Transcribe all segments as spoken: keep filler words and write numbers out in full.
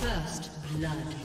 First blood.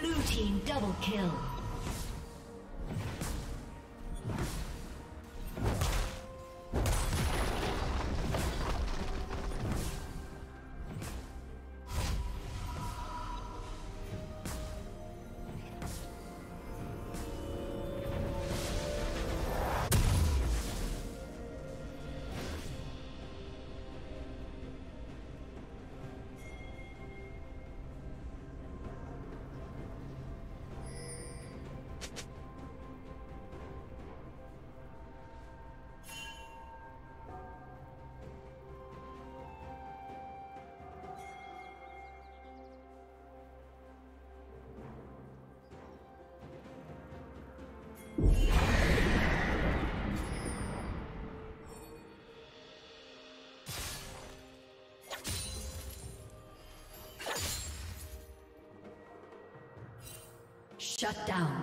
Blue team double kill. Shut down.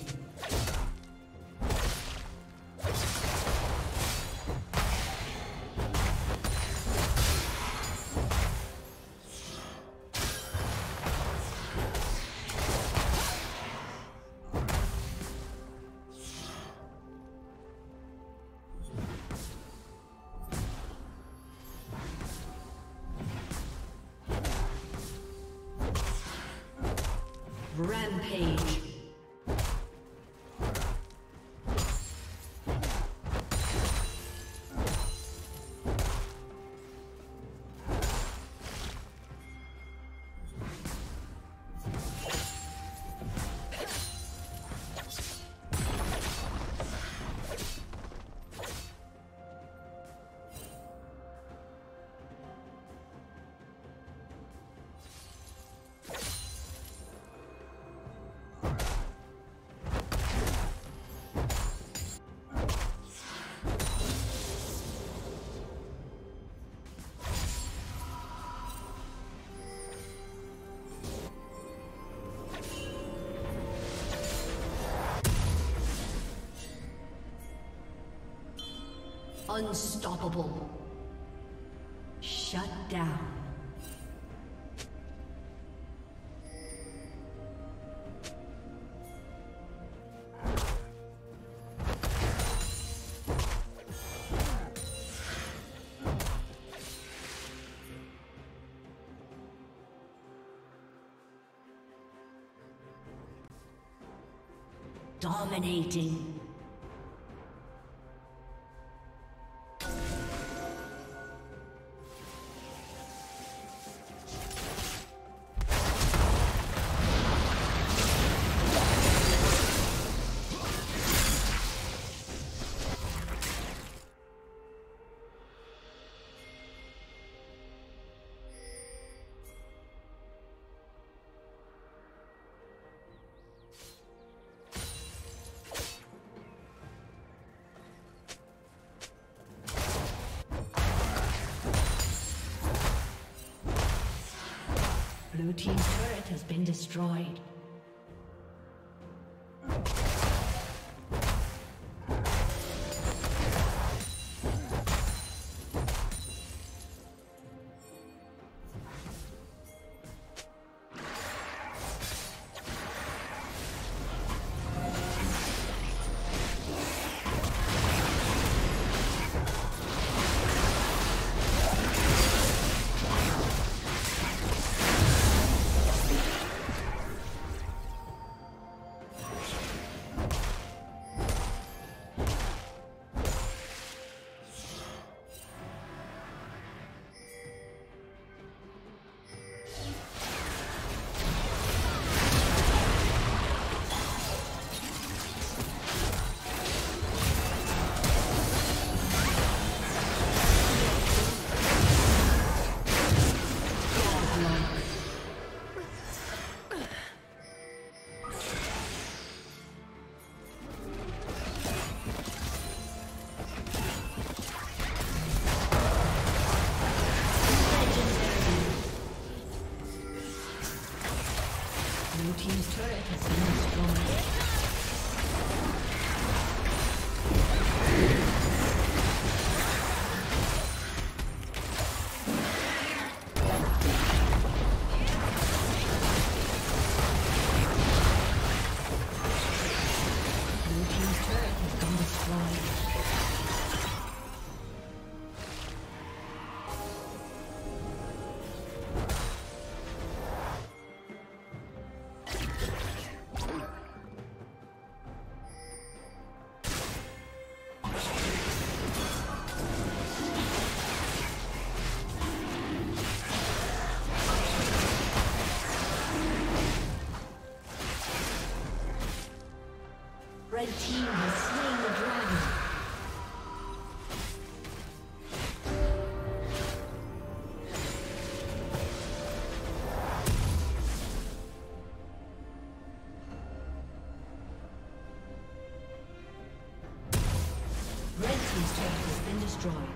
Rampage. Unstoppable. Shut down. Dominating. Blue team's turret has been destroyed. Red team has slain the dragon. Red team's turret has been destroyed.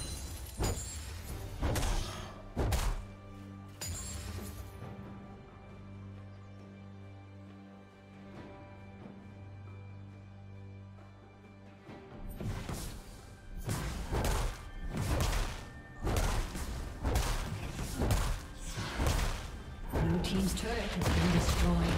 turret has been destroyed.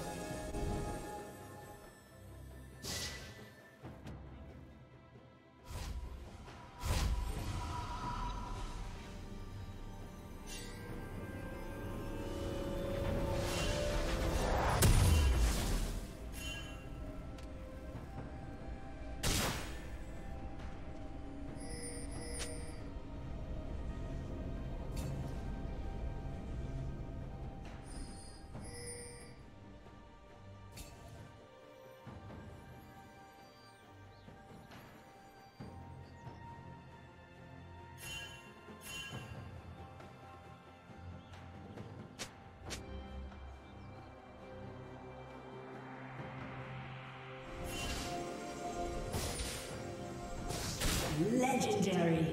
Legendary.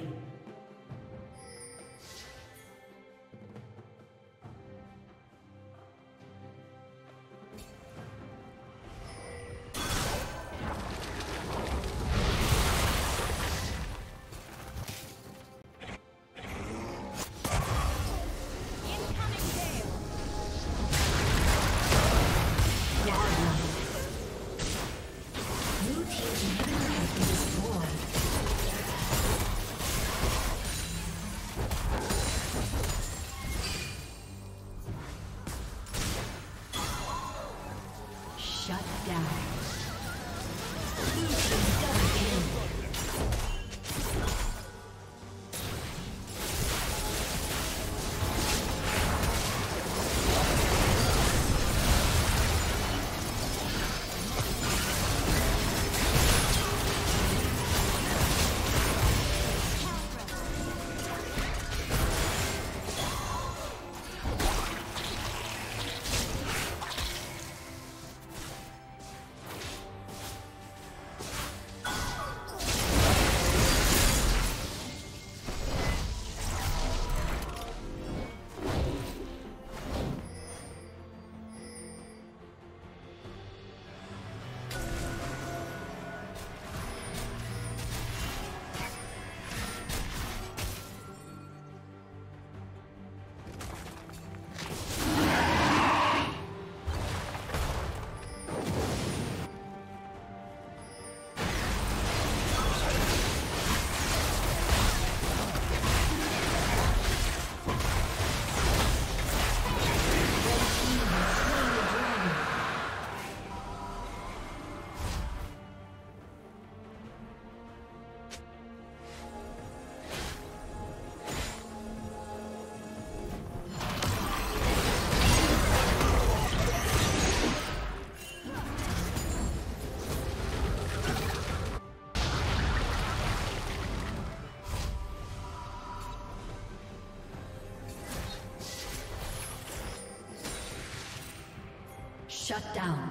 Shut down.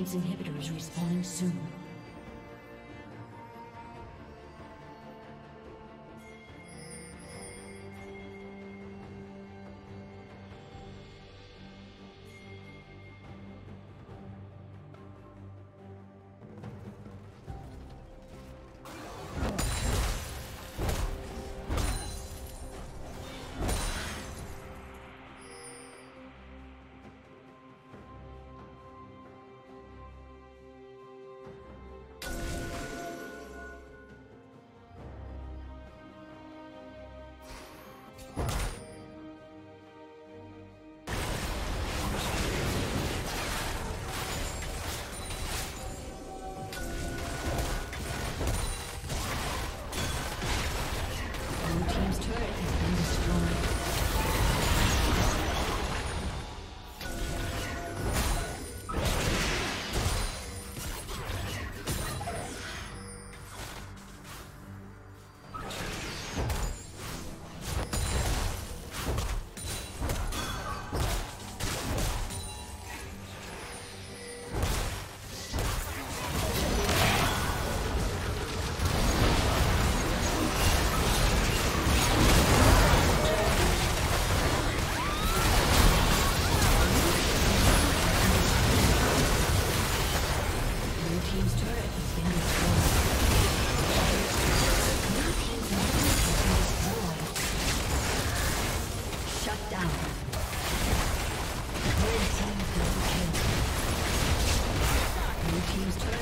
Radiant's inhibitor is respawning soon. Team's turret.